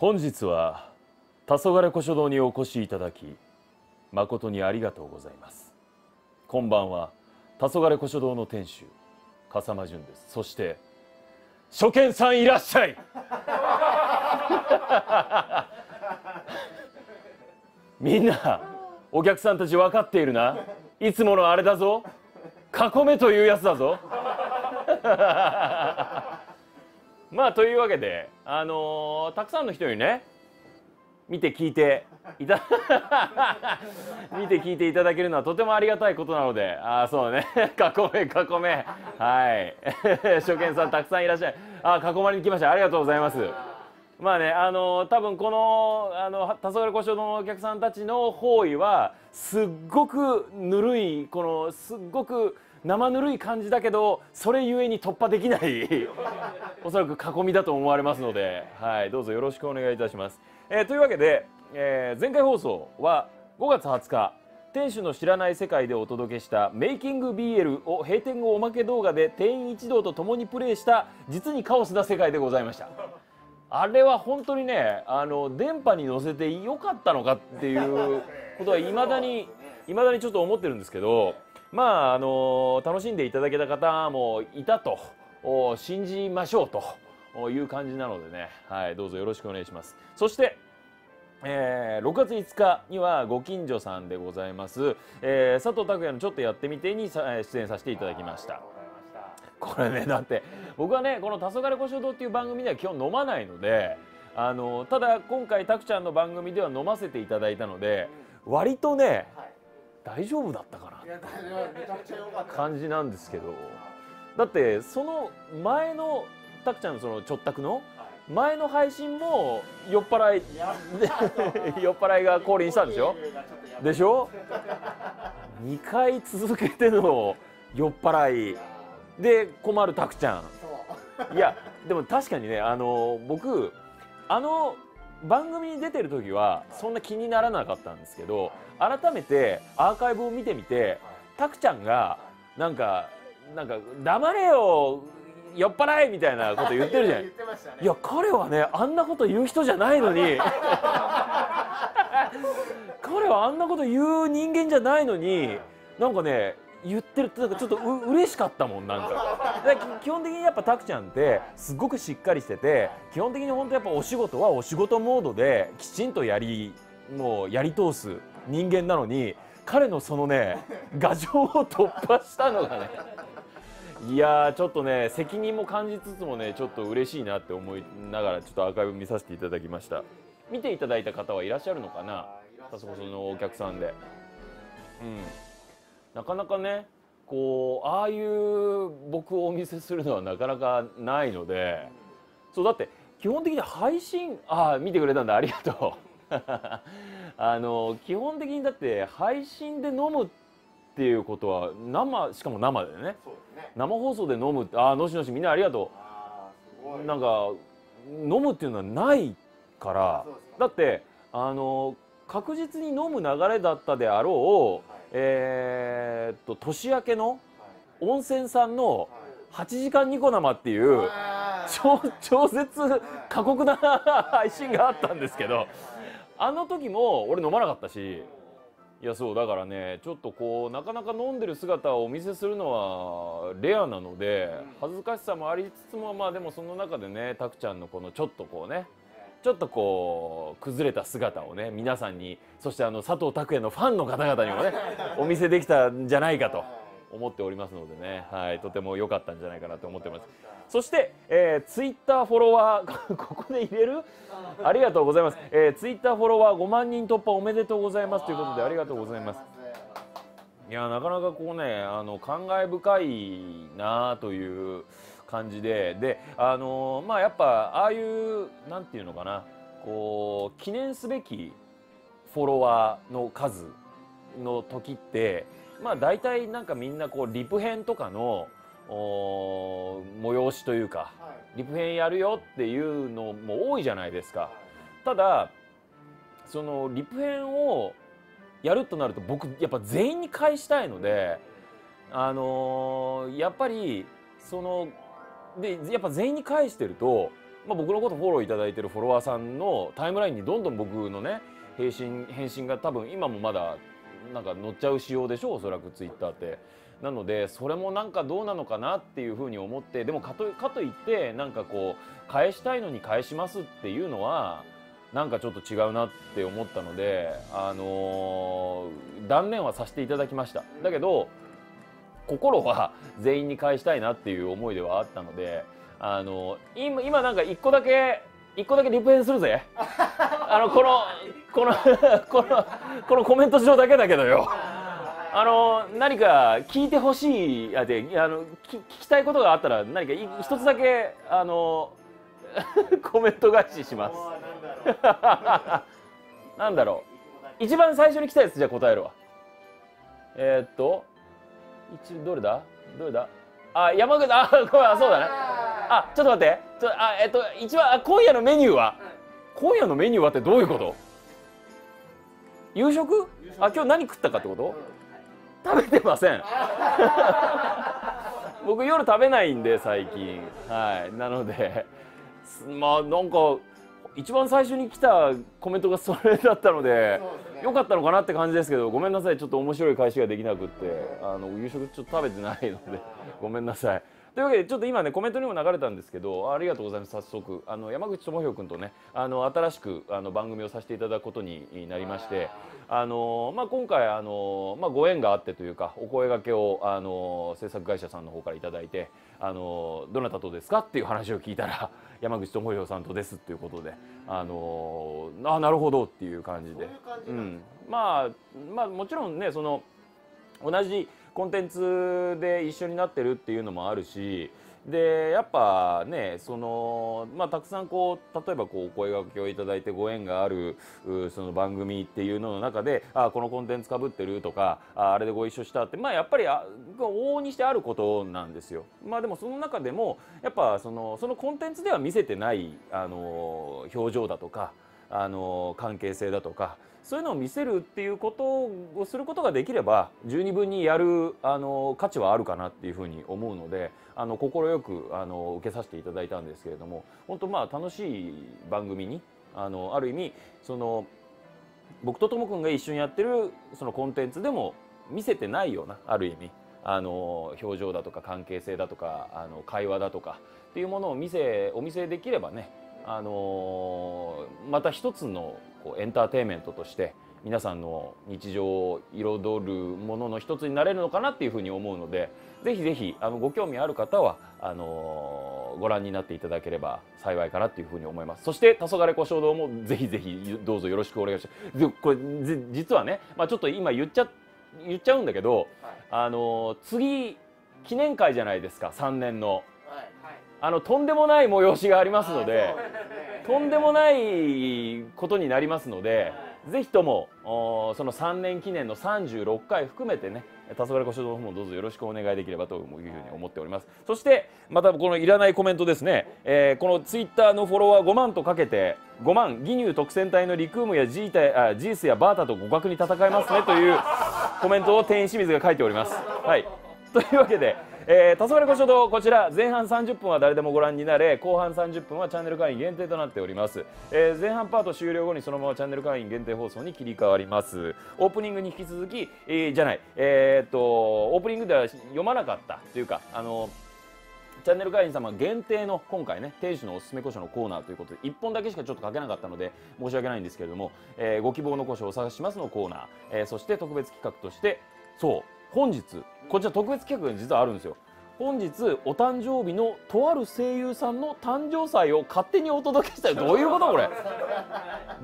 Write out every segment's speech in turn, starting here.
本日は黄昏古書堂にお越しいただき誠にありがとうございます。こんばんは、黄昏古書堂の店主笠間淳です。そして初見さんいらっしゃいみんなお客さんたち分かっているな。いつものあれだぞ、囲めというやつだぞまあというわけでたくさんの人にね見て聞いていただけるのはとてもありがたいことなので、ああそうね囲めはい初見さんたくさんいらっしゃい。ああ囲まれに来ました、ありがとうございます。まあね多分この黄昏古書堂のお客さんたちの方位はすっごくぬるい、このすっごく生ぬるい感じだけどそれゆえに突破できないおそらく囲みだと思われますので、はい、どうぞよろしくお願いいたします。というわけで、前回放送は5月20日店主の知らない世界でお届けした「メイキング BL」を閉店後おまけ動画で店員一同と共にプレイした実にカオスな世界でございました。あれは本当にね電波に乗せてよかったのかっていうことはいまだにちょっと思ってるんですけど。まあ楽しんでいただけた方もいたと信じましょうという感じなのでね、はい、どうぞよろしくお願いします。そして、6月5日にはご近所さんでございます、佐藤拓也のちょっとやってみてに出演させていただきました。これねだって僕はねこの「黄昏古書堂」っていう番組では基本飲まないのでただ今回拓ちゃんの番組では飲ませていただいたので割とね、はい、大丈夫だったかなって感じなんですけど、だってその前のたくちゃんのそのちょったくの前の配信も酔っ払いが降臨したんでしょ2回続けての酔っ払いで困るたくちゃん。いやでも確かにね僕番組に出てる時はそんな気にならなかったんですけど、改めてアーカイブを見てみてたくちゃんがなんか「黙れよ酔っ払い」みたいなこと言ってるじゃない。いや彼はねあんなこと言う人じゃないのに彼はあんなこと言う人間じゃないのになんかね言ってるってなんかちょっと嬉しかったもん。なんか基本的にやっぱたくちゃんってすごくしっかりしてて、基本的に本当やっぱお仕事はお仕事モードできちんとやり通す人間なのに、彼のそのね牙城を突破したのがねいやーちょっとね責任も感じつつもねちょっと嬉しいなって思いながらちょっとアーカイブ見させていただきました。見ていただいた方はいらっしゃるのかな、あそこのお客さんで。うん、なかなかねこうああいう僕をお見せするのはなかなかないので、そうだって基本的に配信見てくれたんだ、ありがとう基本的にだって配信で飲むっていうことはしかも生でね生放送で飲む、のしのしみんなありがとう。なんか飲むっていうのはないから、だって確実に飲む流れだったであろう年明けの温泉さんの8時間ニコ生っていう超絶過酷な配信があったんですけど、あの時も俺飲まなかったし、いやそうだからねちょっとこうなかなか飲んでる姿をお見せするのはレアなので恥ずかしさもありつつも、まあでもその中でねたくちゃんのこのちょっとこうね崩れた姿をね皆さんに、そして佐藤拓也のファンの方々にもねお見せできたんじゃないかと思っておりますのでね、はい、とても良かったんじゃないかなと思っております。そして、ツイッターフォロワーここで入れるありがとうございます、ツイッターフォロワー5万人突破おめでとうございますということで、ありがとうございます。いやなかなかこうね感慨深いなという感じで、まあやっぱああいうなんていうのかなこう記念すべきフォロワーの数の時ってまあ大体なんかみんなこうリプ編とかの催しというかリプ編やるよっていうのも多いじゃないですか。ただそのリプ編をやるとなると僕やっぱ全員に返したいのでやっぱりそのでやっぱ全員に返してると僕のことフォローいただいてるフォロワーさんのタイムラインにどんどん僕のね返信が多分今もまだなんか載っちゃう仕様でしょ、おそらくツイッターって。なのでそれもなんかどうなのかなっていうふうに思って、でもかといってなんかこう返したいのに返しますっていうのはなんかちょっと違うなって思ったので、断念はさせていただきました。だけど心は全員に返したいなっていう思いではあったので、今なんか1個だけリプレイするぜこのコメント上だけだけどよ何か聞いてほしい聞きたいことがあったら何か一つだけコメント返しします。なんだろう、一番最初に来たやつじゃあ答えるわ。どれだあ、山口、あ、そうだね。あ、ちょっと待って、一番今夜のメニューは、今夜のメニューはってどういうこと？夕食あ、今日何食ったかってこと？食べてません。僕夜食べないんで最近、はい、なのでまあなんか一番最初に来たコメントがそれだったので良かったのかなって感じですけど、ごめんなさい、ちょっと面白い返しができなくって、夕食ちょっと食べてないのでごめんなさい。というわけでちょっと今ねコメントにも流れたんですけど、ありがとうございます。早速山口智博君とね新しく番組をさせていただくことになりまして、今回ご縁があってというかお声がけを制作会社さんの方からいただいて、どなたとですかっていう話を聞いたら山口智博さんとですっていうことで、なるほどっていう感じで、まあもちろんねその同じコンテンツで一緒になってるっていうのもあるし、でやっぱねたくさんこう例えばこうお声掛けをいただいてご縁があるその番組っていうのの中でこのコンテンツかぶってるとかあれでご一緒したって、やっぱり往々にしてあることなんですよ。でもその中でもやっぱそのコンテンツでは見せてない表情だとか関係性だとかそういうのを見せるっていうことをすることができれば十二分にやる価値はあるかなっていうふうに思うので、快く受けさせていただいたんですけれども、本当楽しい番組にある意味僕とともくんが一緒にやってるそのコンテンツでも見せてないようなある意味表情だとか関係性だとか会話だとかっていうものをお見せできればね、また一つのエンターテインメントとして皆さんの日常を彩るものの一つになれるのかなっていうふうに思うので、ぜひぜひご興味ある方はご覧になっていただければ幸いかなっていうふうに思います。そして「黄昏小衝動」もぜひぜひどうぞよろしくお願いします。これ実はね、ちょっと今言っちゃうんだけど、次記念会じゃないですか、3年の。とんでもない催しがありますので、とんでもないことになりますので、ぜひともその3年記念の36回含めてね、黄昏小衝動の方もどうぞよろしくお願いできればというふうに思っております。そしてまたこのいらないコメントですね、このツイッターのフォロワー5万とかけて5万義乳特選隊のリクームやジースやバータと互角に戦いますねというコメントを店員清水が書いております。はい、というわけで。黄昏小衝動、こちら前半30分は誰でもご覧になれ、後半30分はチャンネル会員限定となっております。前半パート終了後にそのままチャンネル会員限定放送に切り替わります。オープニングに引き続き、オープニングでは読まなかったというかチャンネル会員様限定の今回ね店主のおすすめ古書のコーナーということで1本だけしかちょっと書けなかったので申し訳ないんですけれども、ご希望の古書をお探ししますのコーナー、そして特別企画として本日こちら特別企画が実はあるんですよ。本日お誕生日のとある声優さんの誕生祭を勝手にお届けしたい。どういうことこれ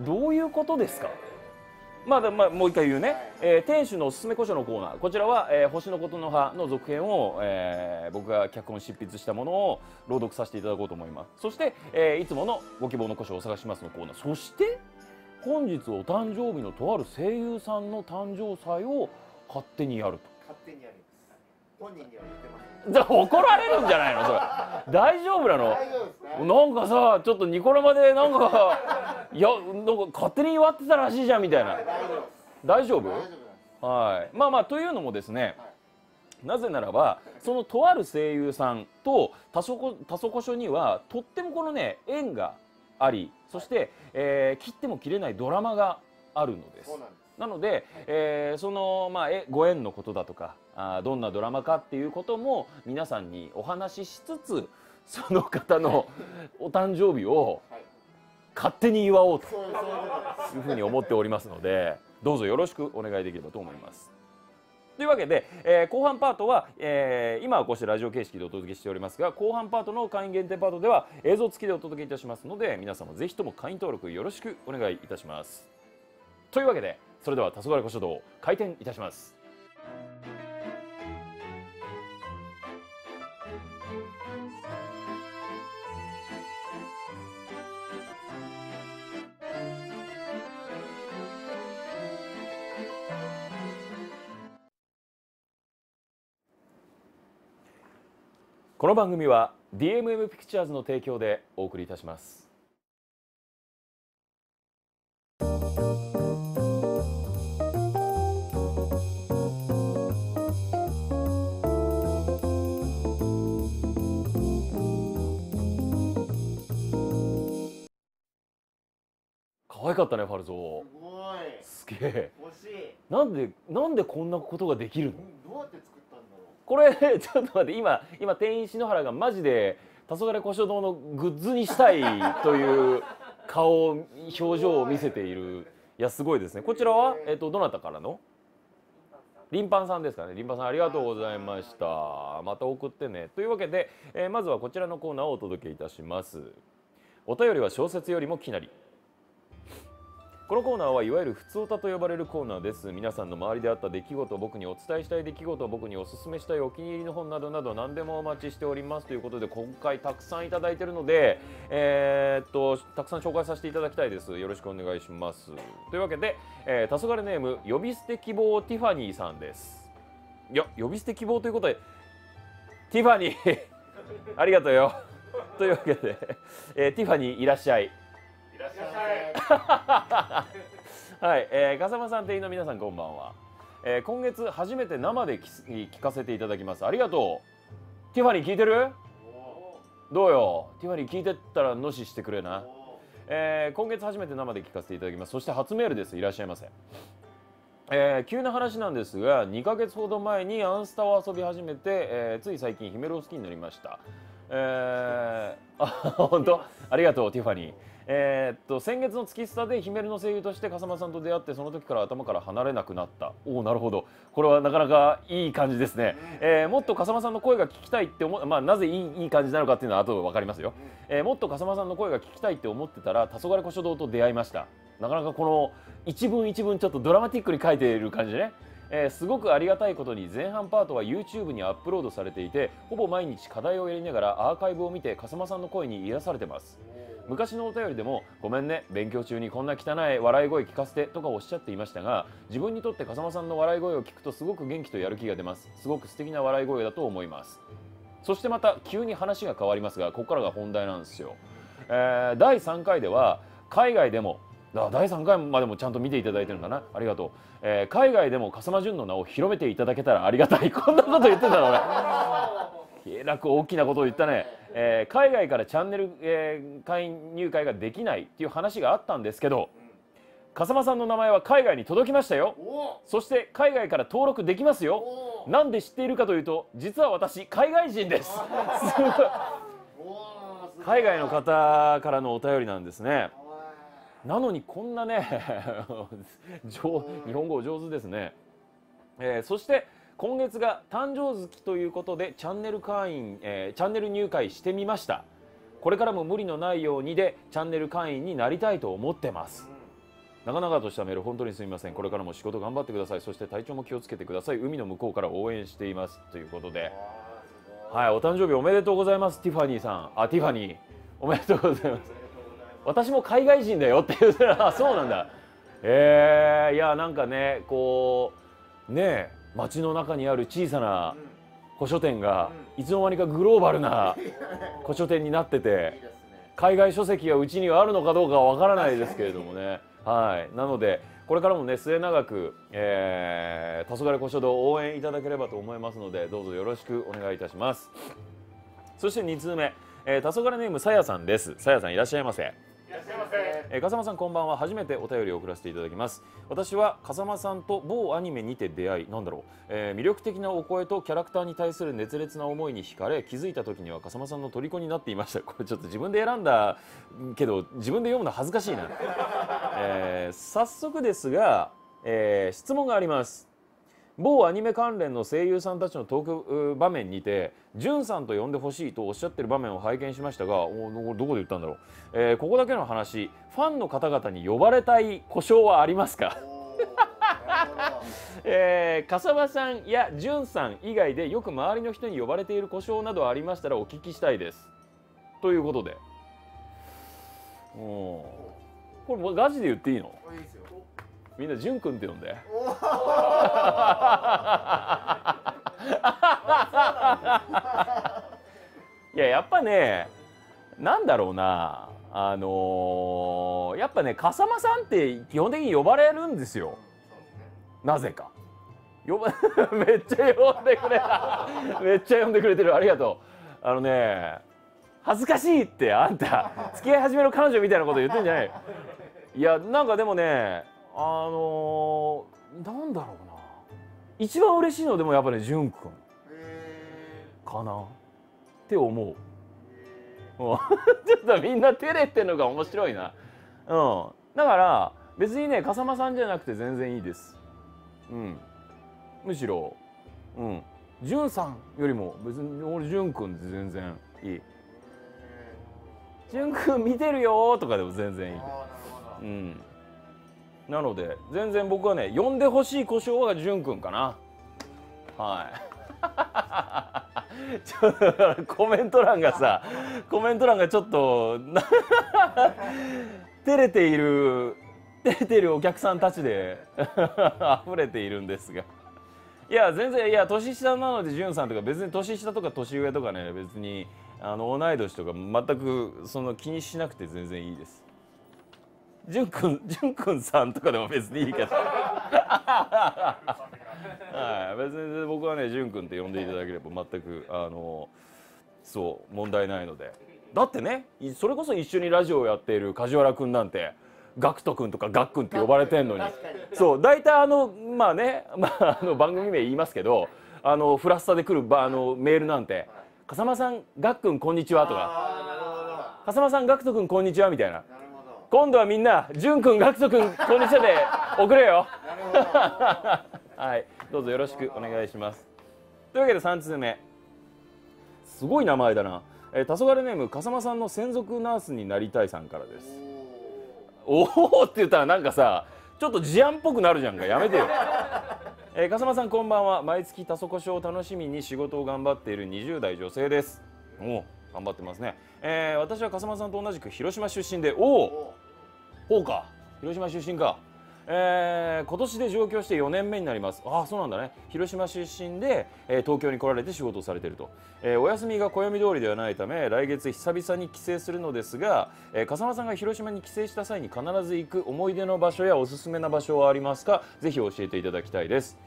どういうことですか。もう一回言うね、店主のおすすめ古書のコーナー、こちらは、星のことの葉の続編を、僕が脚本執筆したものを朗読させていただこうと思います。そして、いつものご希望の古書をお探しますのコーナー、そして本日お誕生日のとある声優さんの誕生祭を勝手にやると。勝手にやる。本人には言ってます。じゃあ怒られるんじゃないのそれ。大丈夫なの？大丈夫ですね。なんかさ、ちょっとニコラマでなんか勝手に祝ってたらしいじゃんみたいな。大丈夫？大丈夫です。はい。というのもですね、なぜならばそのとある声優さんと田そこ署にはとってもこのね縁があり、そして、切っても切れないドラマがあるのです。なので、そのご縁のことだとかどんなドラマかっていうことも皆さんにお話ししつつ、その方のお誕生日を勝手に祝おうというふうに思っておりますので、どうぞよろしくお願いできればと思います。というわけで、後半パートは、今はこうしてラジオ形式でお届けしておりますが、後半パートの会員限定パートでは映像付きでお届けいたしますので、皆様ぜひとも会員登録よろしくお願いいたします。というわけで、それでは黄昏小書道開店いたします。この番組は DMM ピクチャーズの提供でお送りいたします。可愛かったね、ファルゾー。すごい。すげえ。惜しい。なんでこんなことができるの？どうやって作ったんだろう。これちょっと待って、今店員篠原がマジで黄昏小書堂のグッズにしたいという顔表情を見せている。いやすごいですね。こちらはどなたからの？リンパンさんですかね。リンパンさんありがとうございました。また送ってね。というわけで、まずはこちらのコーナーをお届けいたします。お便りは小説よりもきなり。このコーナーはいわゆるふつおたと呼ばれるコーナーです。皆さんの周りであった出来事を僕にお伝えしたい出来事を僕におすすめしたいお気に入りの本などなど何でもお待ちしておりますということで、今回たくさんいただいてるので、たくさん紹介させていただきたいです。よろしくお願いします。というわけで、黄昏ネーム呼び捨て希望ティファニーさんです。いや呼び捨て希望ということでティファニーありがとうよというわけで、ティファニーいらっしゃいはい、笠間さん店員の皆さんこんばんは。今月初めて生で聞かせていただきます。ありがとう。ティファニー聞いてる？どうよ。ティファニー聞いてったらのししてくれな。今月初めて生で聞かせていただきます。そして初メールです。いらっしゃいませ。急な話なんですが、2ヶ月ほど前にアンスタを遊び始めて、つい最近ヒメロを好きになりました。本当ありがとうティファニー。先月の月スタでヒメルの声優として笠間さんと出会って、その時から頭から離れなくなった。おおなるほど、これはなかなかいい感じですね。もっと笠間さんの声が聞きたいってなぜいい感じなのかっていうのは後で分かりますよ。もっと笠間さんの声が聞きたいって思ってたら黄昏小書堂と出会いました。なかなかこの一文一文ちょっとドラマティックに書いている感じでね、すごくありがたいことに前半パートは YouTube にアップロードされていて、ほぼ毎日課題をやりながらアーカイブを見て笠間さんの声に癒されてます。昔のお便りでも「ごめんね勉強中にこんな汚い笑い声聞かせて」とかおっしゃっていましたが、自分にとって笠間さんの笑い声を聞くとすごく元気とやる気が出ます。すごく素敵な笑い声だと思います。そしてまた急に話が変わりますが、ここからが本題なんですよ。第3回では海外でも第3回までもちゃんと見ていただいてるんだな、ありがとう。海外でも笠間淳の名を広めていただけたらありがたい。こんなこと言ってたの俺。えらく大きなことを言ったね。海外からチャンネル、会員入会ができないっていう話があったんですけど、笠間さんの名前は海外に届きましたよ。そして海外から登録できますよ。なんで知っているかというと、実は私海外人です。海外の方からのお便りなんですね。なのにこんなね日本語お上手ですね。そして今月が誕生月ということでチャンネル入会してみました。これからも無理のないようにでチャンネル会員になりたいと思ってます。長々としたメール本当にすみません。これからも仕事頑張ってください。そして体調も気をつけてください。海の向こうから応援していますということで、はい、お誕生日おめでとうございます。ティファニーさん、ティファニーおめでとうございます。私も海外人だよっていうそうなんだ。いやなんかねこうね街の中にある小さな古書店がいつの間にかグローバルな古書店になってて、海外書籍がうちにはあるのかどうかはわからないですけれどもね、はい、なのでこれからもね末永く黄黄昏古書堂応援いただければと思いますので、どうぞよろしくお願いいたします。そして2通目、黄昏ネームさやさんです。さやさん、いらっしゃいませ。笠間さん、こんばんは。初めてお便りを送らせていただきます。私は笠間さんと某アニメにて出会い、なんだろう、魅力的なお声とキャラクターに対する熱烈な思いに惹かれ、気づいた時には笠間さんの虜になっていました。これちょっと自分で選んだけど自分で読むの恥ずかしいな早速ですが、質問があります。某アニメ関連の声優さんたちのトーク場面にてじゅんさんと呼んでほしいとおっしゃってる場面を拝見しましたが、どこで言ったんだろう、ここだけの話、ファンの方々に呼ばれたい故障はありますか笠間さんやじゅんさん以外でよく周りの人に呼ばれている故障などありましたらお聞きしたいです、ということで。これガチで言っていいの？みんなじゅんくんって呼んで。いや、やっぱね、なんだろうな、やっぱね、笠間さんって基本的に呼ばれるんですよ。なぜか。めっちゃ呼んでくれた。めっちゃ呼んでくれてる。ありがとう。あのね、恥ずかしいってあんた、付き合い始めの彼女みたいなこと言ってんじゃない。いや、なんかでもね。なんだろうな、一番嬉しいのでもやっぱり、ね、じゅんくんかなって思うちょっとみんな照れてるのが面白いな。うん、だから別にね、笠間さんじゃなくて全然いいです。うん、むしろ、うん、じゅんさんよりも別に俺じゅんくんって全然いい。じゅんくん見てるよーとかでも全然いい。うん、なので全然僕はね、呼んでほしい故障はじゅんくんかな。はいちょっとコメント欄がさ、コメント欄がちょっと照れているお客さんたちで溢れているんですが、いや全然、いや年下なのでじゅんさんとか別に、年下とか年上とかね、別に同い年とか全くその気にしなくて全然いいです。じゅんくんさんとかでも別にいいけどはい、別に僕はね、じゅんくんって呼んでいただければ全くそう問題ないので。だってね、それこそ一緒にラジオをやっている梶原君なんてガクト君とかガックンって呼ばれてんのに、そう大体まあね、番組名言いますけど、フラスタで来るメールなんて「笠間さんガックンこんにちは」とか「笠間さんガクト君こんにちは」みたいな。今度はみんなじゅんくん、がくとくん、こんにちはで送れよはい、どうぞよろしくお願いします。というわけで3通目、すごい名前だな。黄昏ネーム笠間さんの専属ナースになりたいさんからです。おおって言ったらなんかさ、ちょっと事案っぽくなるじゃんか、やめてよ笠間さん、こんばんは。毎月たそこしを楽しみに仕事を頑張っている20代女性です。おお、頑張ってますね。私は笠間さんと同じく広島出身で、おお、ほうか、広島出身か。今年で上京して4年目になります。ああ、そうなんだね。広島出身で、東京に来られて仕事をされていると、お休みが暦通りではないため来月久々に帰省するのですが、笠間さんが広島に帰省した際に必ず行く思い出の場所やおすすめな場所はありますか？ぜひ教えていただきたいです。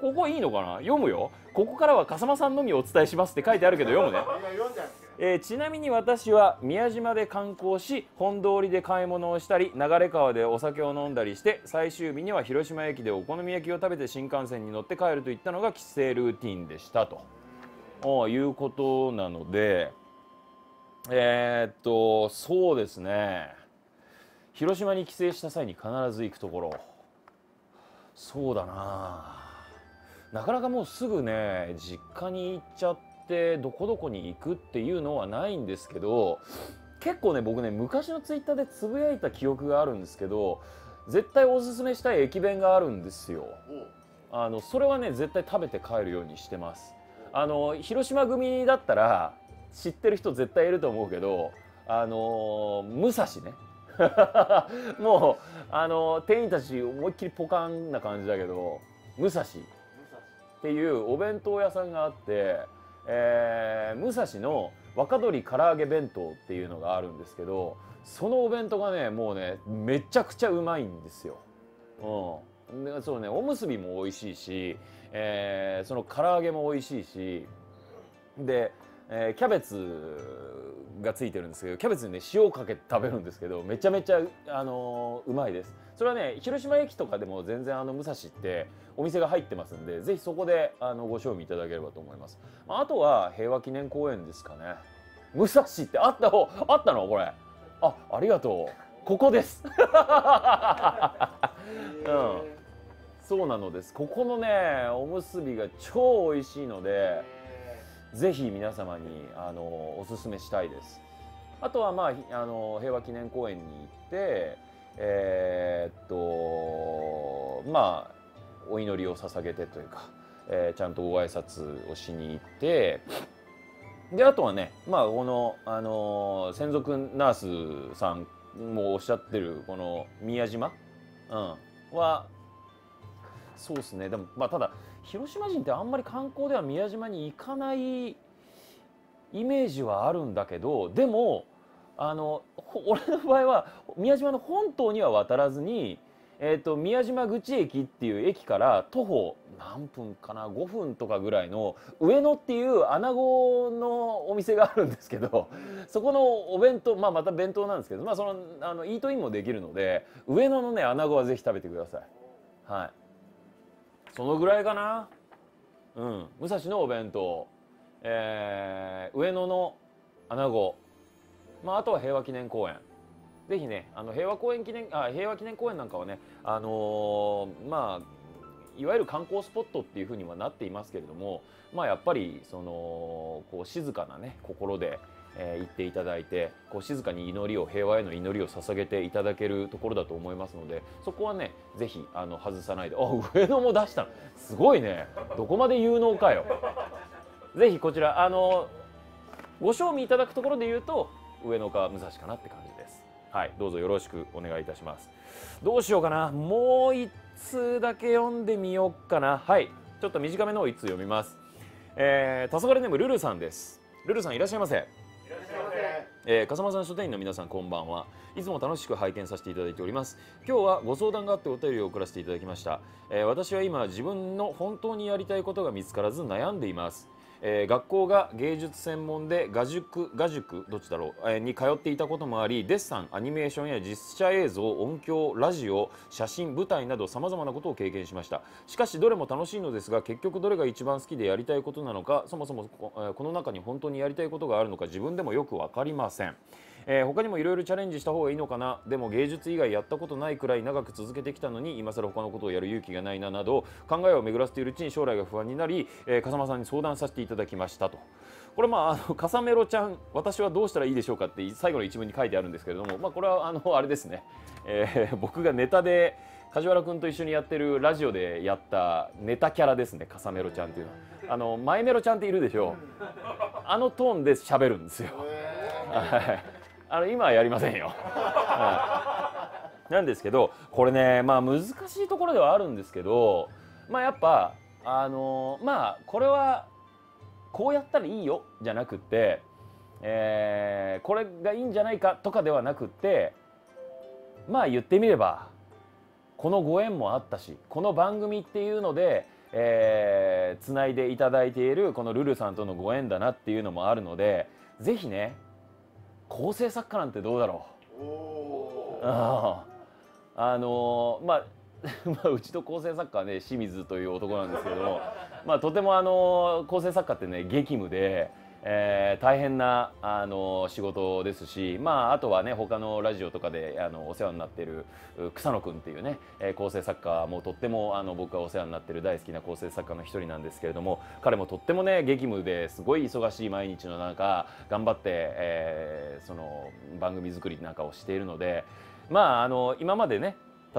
ここいいのかな、読むよ。ここからは笠間さんのみお伝えしますって書いてあるけど読むねちなみに私は宮島で観光し、本通りで買い物をしたり、流川でお酒を飲んだりして、最終日には広島駅でお好み焼きを食べて新幹線に乗って帰るといったのが帰省ルーティンでしたということなので、そうですね、広島に帰省した際に必ず行くところ、そうだな、なかなかもうすぐね実家に行っちゃってどこどこに行くっていうのはないんですけど、結構ね僕ね、昔のツイッターでつぶやいた記憶があるんですけど、絶対おすすめしたい駅弁があるんですよ。それはね絶対食べて帰るようにしてます。広島組だったら知ってる人絶対いると思うけど、武蔵ねもう店員たち思いっきりポカンな感じだけど、武蔵っていうお弁当屋さんがあって、武蔵の若鶏唐揚げ弁当っていうのがあるんですけど、そのお弁当がねもうねめちゃくちゃうまいんですよ。そうね、おむすびも美味しいし、その唐揚げも美味しいしで、キャベツがついてるんですけど、キャベツにね塩かけて食べるんですけど、めちゃめちゃうまいです。それはね、広島駅とかでも全然武蔵ってお店が入ってますんで、ぜひそこでご賞味いただければと思います。あとは平和記念公園ですかね。武蔵ってあったのこれ。あ、ありがとう。ここです。うん。そうなのです。ここのねおむすびが超美味しいので、ぜひ皆様におすすめしたいです。あとは平和記念公園に行ってお祈りを捧げてというか、ちゃんとご挨拶をしに行って。であとはね、この、専属ナースさんもおっしゃってるこの宮島、うん、はそうですね。でもただ広島人ってあんまり観光では宮島に行かないイメージはあるんだけど、でも俺の場合は宮島の本島には渡らずに、宮島口駅っていう駅から徒歩何分かな5分とかぐらいの上野っていう穴子のお店があるんですけど、そこのお弁当、また弁当なんですけど、そのイートインもできるので、上野のね穴子はぜひ食べてください。はい、そのぐらいかな。うん、武蔵のお弁当、上野の穴子、あとは平和記念公園。ぜひね、平和記念公園なんかはね、いわゆる観光スポットっていうふうにはなっていますけれども、やっぱりこう静かなね心で、行っていただいて、こう静かに平和への祈りを捧げていただけるところだと思いますので、そこはねぜひ外さないで。あ、上野も出したのすごいね、どこまで有能かよ。ぜひこちらご賞味いただくところで言うと上野か武蔵かなって感じです。はい、どうぞよろしくお願いいたします。どうしようかな、もう一通だけ読んでみようかな。はい、ちょっと短めのを一通読みます。黄昏ネームルルさんです。ルルさんいらっしゃいませ。いらっしゃいませ。笠間さん書店員の皆さんこんばんは。いつも楽しく拝見させていただいております。今日はご相談があってお便りを送らせていただきました。私は今自分の本当にやりたいことが見つからず悩んでいます。学校が芸術専門で画塾どっちだろう、に通っていたこともあり、デッサン、アニメーションや実写映像、音響、ラジオ、写真、舞台などさまざまなことを経験しました。しかしどれも楽しいのですが、結局どれが一番好きでやりたいことなのか、そもそもこの中に本当にやりたいことがあるのか自分でもよく分かりません。他にもいろいろチャレンジした方がいいのかな、でも芸術以外やったことないくらい長く続けてきたのに今更他のことをやる勇気がないな、など考えを巡らせているうちに将来が不安になり、笠間さんに相談させていただきましたと。これ笠メロちゃん私はどうしたらいいでしょうかって最後の一文に書いてあるんですけれども、これはあれですね、僕がネタで梶原君と一緒にやってるラジオでやったネタキャラですね、笠メロちゃんっていうのは。マイメロちゃんっているでしょ、トーンで喋るんですよ。はい今はやりませんよ、はい、なんですけど、これね難しいところではあるんですけど、やっぱこれはこうやったらいいよじゃなくって、これがいいんじゃないかとかではなくって、言ってみればこのご縁もあったし、この番組っていうのでつないでいただいているこのルルさんとのご縁だなっていうのもあるので、是非ね構成作家なんてどうだろう。うちの構成作家はね清水という男なんですけども、とても構成作家ってね激務で、大変な仕事ですし、あとはね他のラジオとかでお世話になっている草野くんっていうね構成作家もとっても僕がお世話になっている大好きな構成作家の一人なんですけれども、彼もとってもね激務ですごい忙しい毎日の中頑張って、その番組作りなんかをしているので、今までね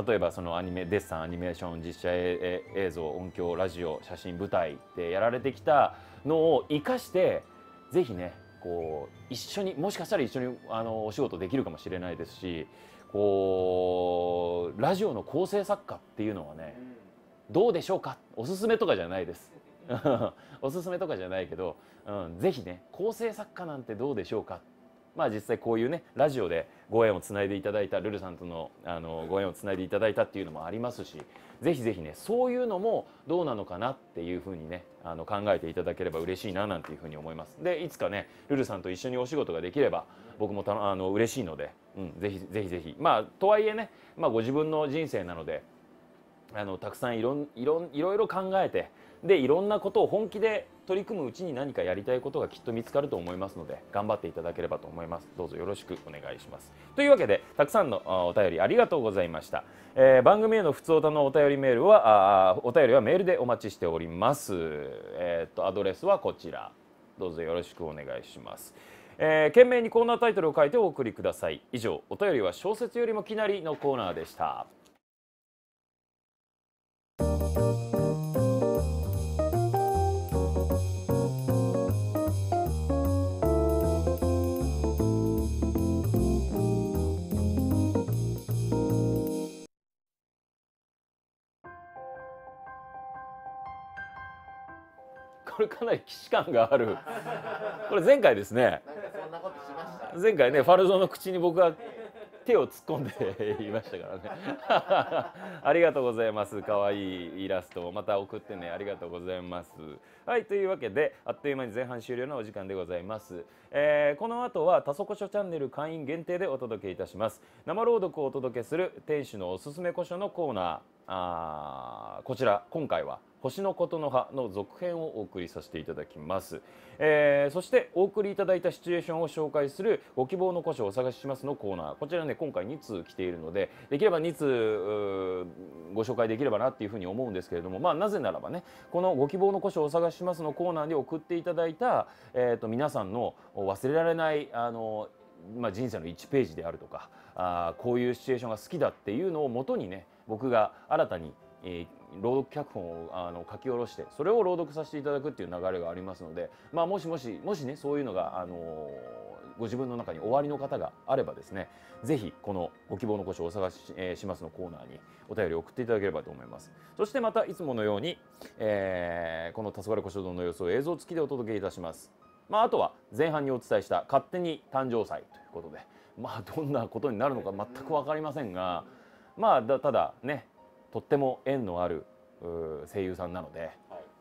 例えばそのデッサン、アニメーション、実写映像、音響、ラジオ、写真、舞台ってやられてきたのを生かして。ぜひねこう一緒にもしかしたら一緒にお仕事できるかもしれないですし、こうラジオの構成作家っていうのはねどうでしょうか。おすすめとかじゃないですおすすめとかじゃないけど、ぜひね構成作家なんてどうでしょうかっまあ、実際こういうねラジオでご縁をつないでいただいたルルさんとのご縁をつないでいただいたっていうのもありますし、ぜひぜひねそういうのもどうなのかなっていうふうにね考えていただければ嬉しいななんていうふうに思います。でいつかねルルさんと一緒にお仕事ができれば僕も嬉しいので、ぜひぜひぜひ、まあとはいえね、まあ、ご自分の人生なのでたくさんいろいろ考えて、でいろんなことを本気で取り組むうちに何かやりたいことがきっと見つかると思いますので、頑張っていただければと思います。どうぞよろしくお願いします。というわけでたくさんのお便りありがとうございました。番組へのふつおたのお便りメールはメールでお待ちしております。アドレスはこちら。どうぞよろしくお願いします。懸命にコーナータイトルを書いてお送りください。以上、お便りは小説よりもきなりのコーナーでした。これかなり既視感がある。これ前回ですね。前回ね、ファルゾの口に僕は手を突っ込んでいましたからね。ありがとうございます。可愛いイラストをまた送ってね。ありがとうございます。はい、というわけであっという間に前半終了のお時間でございます。この後は多古書チャンネル会員限定でお届けいたします。生朗読をお届けする店主のおすすめ古書のコーナー。こちら今回は星のことの葉の続編をお送りさせていただきます、そしてお送りいただいたシチュエーションを紹介するご希望の古書をお探ししますのコーナー、こちらね今回2通来ているのでできれば2通ご紹介できればなっていうふうに思うんですけれども、まあなぜならばねこのご希望の古書をお探ししますのコーナーに送っていただいた、皆さんの忘れられない人生の1ページであるとかこういうシチュエーションが好きだっていうのを元にね僕が新たに、朗読脚本を書き下ろしてそれを朗読させていただくっていう流れがありますので、まあ、もしねそういうのが、ご自分の中に終わりの方があればですね是非この「ご希望の古書をお探し、します」のコーナーにお便りを送っていただければと思います。そしてまたいつものように、この「黄昏古書堂」の様子を映像付きでお届けいたします。まあ、あとは前半にお伝えした「勝手に誕生祭」ということで、まあ、どんなことになるのか全く分かりませんが。まあただねとっても縁のある声優さんなので、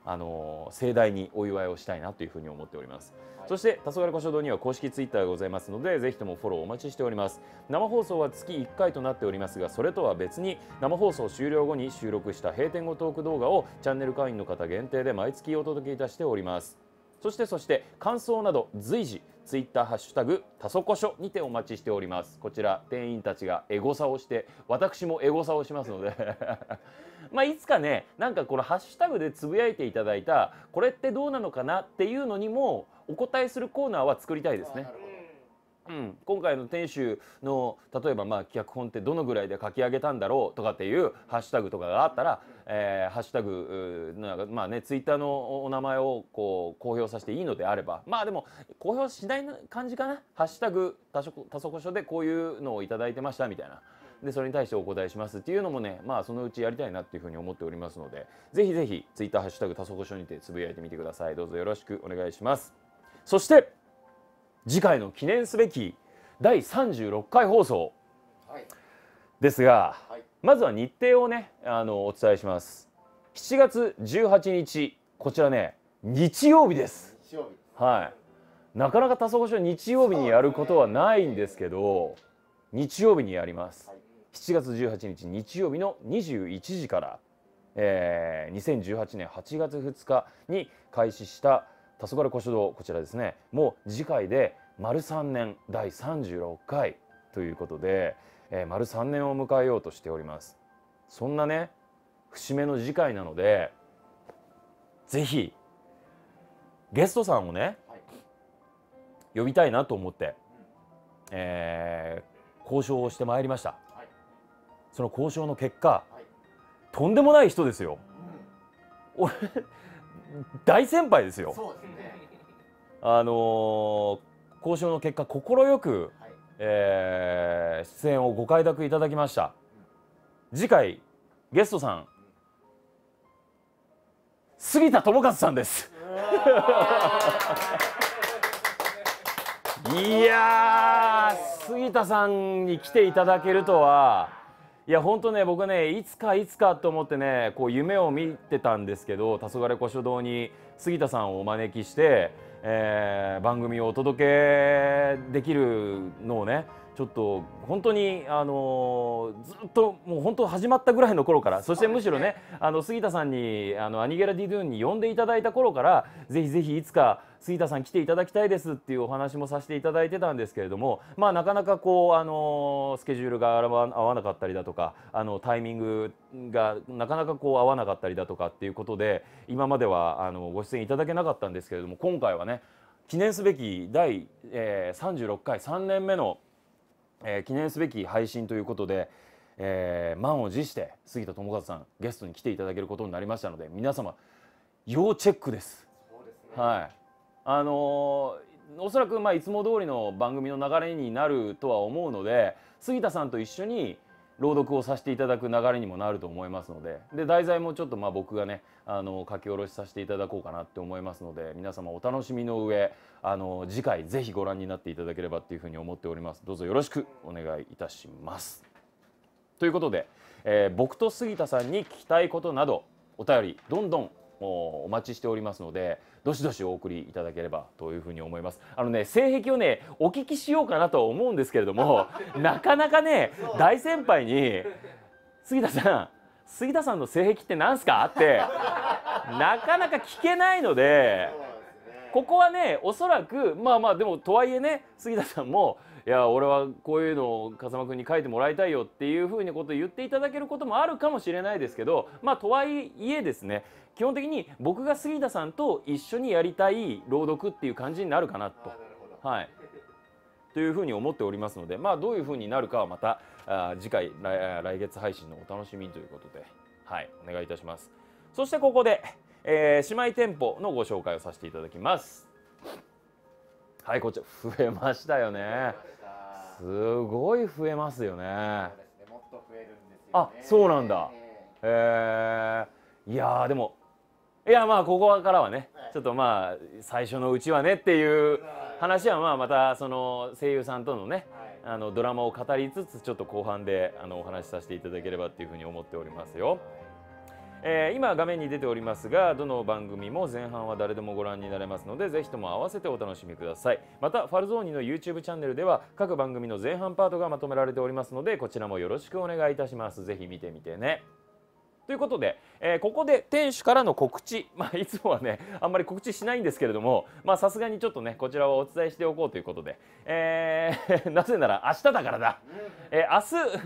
はい、盛大にお祝いをしたいなというふうに思っております、はい、そして「黄昏古書堂」には公式ツイッターがございますのでぜひともフォローお待ちしております。生放送は月1回となっておりますが、それとは別に生放送終了後に収録した閉店後トーク動画をチャンネル会員の方限定で毎月お届けいたしております。そして感想など随時ツイッターハッシュタグたそこしょにてお待ちしております。こちら店員たちがエゴサをして私もエゴサをしますのでまあいつかねなんかこのハッシュタグでつぶやいていただいたこれってどうなのかなっていうのにもお答えするコーナーは作りたいですね。うん、今回の店主の例えばまあ脚本ってどのぐらいで書き上げたんだろうとかっていうハッシュタグとかがあったら、ハッシュタグなんかまあねツイッターのお名前をこう公表させていいのであれば、まあでも公表しない感じかな「ハッシュタグたそこしょ」でこういうのを頂いてましたみたいな。でそれに対してお答えしますっていうのもね、まあそのうちやりたいなっていうふうに思っておりますので、ぜひぜひツイッターハッシュタグたそこしょにてつぶやいてみてください。どうぞよろしくお願いします。そして次回の記念すべき第36回放送ですが、まずは日程をねお伝えします。7月18日こちらね日曜日です。はい、なかなかたそこしょ日曜日にやることはないんですけど、日曜日にやります。7月18日日曜日の21時から、2018年8月2日に開始した黄昏古書堂、こちらですねもう次回で丸3年第36回ということで、丸3年を迎えようとしております。そんなね節目の次回なのでぜひゲストさんをね、はい、呼びたいなと思って、交渉をしてまいりました、はい、その交渉の結果、はい、とんでもない人ですよ、うん、俺大先輩ですよ。そうですね、交渉の結果快く、はい、出演をご快諾いただきました。次回ゲストさん、杉田智和さんです。いやー、杉田さんに来ていただけるとは、いや本当ね、僕ね、いつかと思ってね、こう夢を見てたんですけど、黄昏古書堂に杉田さんをお招きして、番組をお届けできるのをね、ちょっと本当にずっともう本当始まったぐらいの頃から、そしてむしろね、杉田さんにアニゲラ・ディドゥーンに呼んでいただいた頃から、ぜひぜひいつか杉田さん来ていただきたいですっていうお話もさせていただいてたんですけれども、まあなかなかこうスケジュールが合わなかったりだとか、タイミングがなかなかこう合わなかったりだとかっていうことで、今まではご出演いただけなかったんですけれども、今回はね、記念すべき第36回3年目の記念すべき配信ということで、満を持して杉田智和さんゲストに来ていただけることになりましたので、皆様要チェックです。そうですね。はい。おそらくまあいつも通りの番組の流れになるとは思うので、杉田さんと一緒に朗読をさせていただく流れにもなると思いますので、で題材もちょっとまあ僕がね書き下ろしさせていただこうかなって思いますので、皆様お楽しみの上、次回ぜひご覧になっていただければっていうふうに思っております。どうぞよろしくお願いいたします。ということで、僕と杉田さんに聞きたいことなどお便りどんどんお待ちしておりますので、どしどしお送りいただければというふうに思います。ね、性癖をねお聞きしようかなとは思うんですけれどもなかなかね大先輩に「杉田さんの性癖って何すか?」ってなかなか聞けないので、ここはねおそらくまあでもとはいえね、杉田さんも「いや俺はこういうのを風間君に書いてもらいたいよ」っていうふうなことを言っていただけることもあるかもしれないですけど、まあとはいえですね、基本的に僕が杉田さんと一緒にやりたい朗読っていう感じになるかなと、はい、というふうに思っておりますので、まあどういうふうになるかはまた次回 来月配信のお楽しみということで、はい、お願いいたします。そしてここで、姉妹店舗のご紹介をさせていただきます。はい、こちら増えましたよね。すごい増えますよね。もっと増えるんですよね。あ、そうなんだ。いやーでもまあここからはね、ちょっとまあ最初のうちはねっていう話はまたその声優さんとのねドラマを語りつつ、ちょっと後半でお話しさせていただければっていうふうに思っておりますよ。今画面に出ておりますが、どの番組も前半は誰でもご覧になれますので、ぜひとも合わせてお楽しみください。またファルゾーニの YouTube チャンネルでは各番組の前半パートがまとめられておりますので、こちらもよろしくお願いいたします。ぜひ見てみてね。ということで、ここで店主からの告知、いつもはねあんまり告知しないんですけれども、さすがにちょっとねこちらはお伝えしておこうということで、なぜなら明日だからだ、明日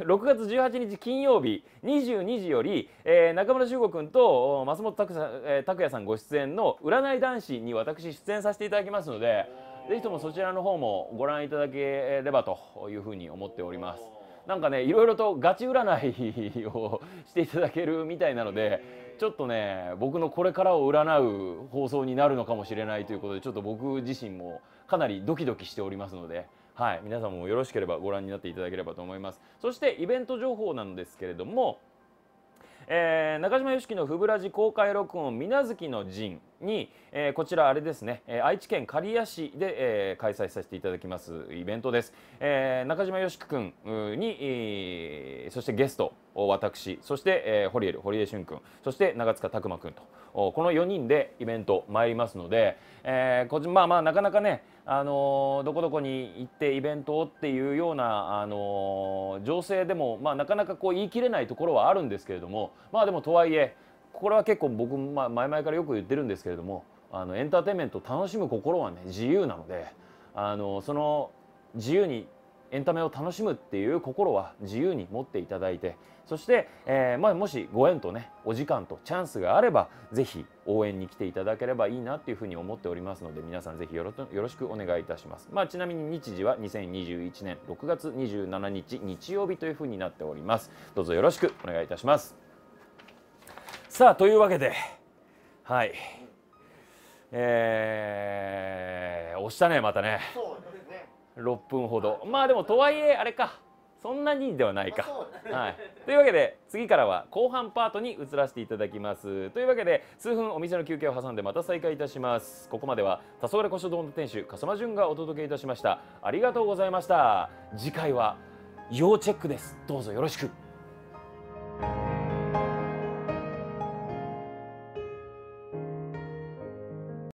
6月18日金曜日22時より、中村修吾君と松本拓也さんご出演の「占い男子」に私出演させていただきますので、ぜひともそちらの方もご覧いただければというふうに思っております。なんかね、いろいろとガチ占いをしていただけるみたいなので、ちょっとね僕のこれからを占う放送になるのかもしれないということで、ちょっと僕自身もかなりドキドキしておりますので、はい、皆さんもよろしければご覧になっていただければと思います。そしてイベント情報なんですけれども、中島よしきの「ふぶらじ」公開録音「水無月の陣」に、こちらあれですね、愛知県刈谷市で、開催させていただきますイベントです。中島よしき君に、そしてゲスト私、そして、堀江俊君、そして長塚拓磨君と、この4人でイベント参りますので、なかなかねどこどこに行ってイベントをっていうような情勢でも、なかなかこう言い切れないところはあるんですけれども、でもとはいえこれは結構僕、前々からよく言ってるんですけれども、エンターテインメントを楽しむ心はね自由なので、その自由にエンタメを楽しむっていう心は自由に持っていただいて、そして、もしご縁とねお時間とチャンスがあれば、ぜひ応援に来ていただければいいなっていうふうに思っておりますので、皆さんぜひよろしくお願いいたします。ちなみに日時は2021年6月27日日曜日というふうになっております。どうぞよろしくお願いいたします。さあというわけで、はい、押したねまたね。6分ほど。でもとはいえあれか、そんなにではないか、はい、というわけで次からは後半パートに移らせていただきます。というわけで数分お店の休憩を挟んでまた再開いたします。ここまではたそがれ古書堂の店主笠間淳がお届けいたしました。ありがとうございました。次回は要チェックです。どうぞよろしく。